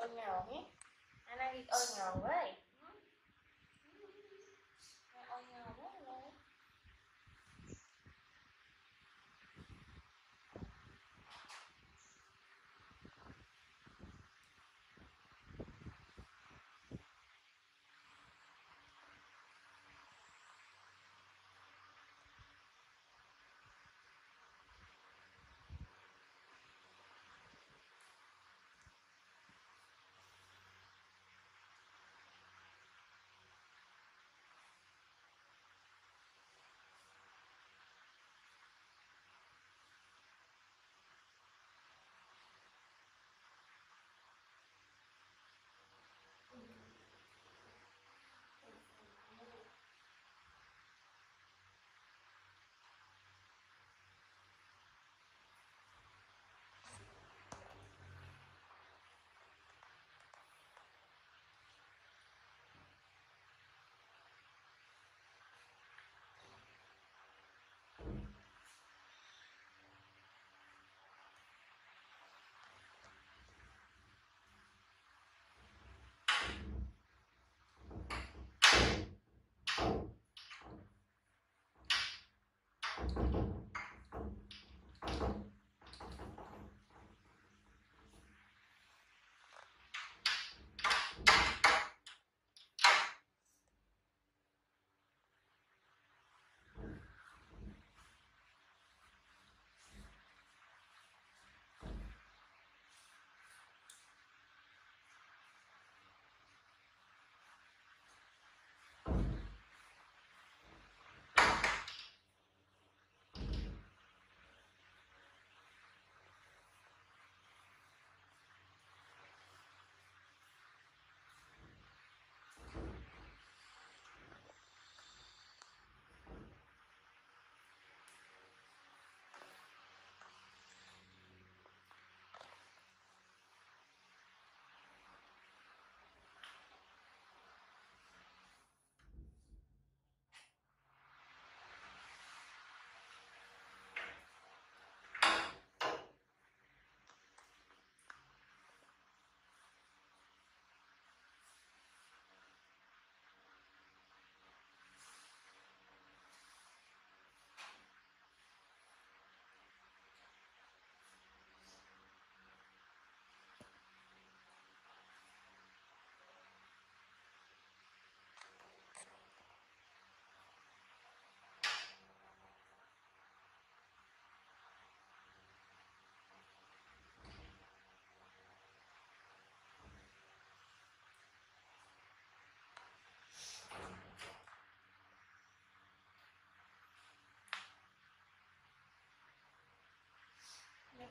Ôi ngầu nhé, anh đang đi ôi ngầu ấy. Ôi ngầu quá rồi.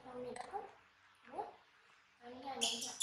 Con mình đã hút. Hút. Đấy là đấy rồi.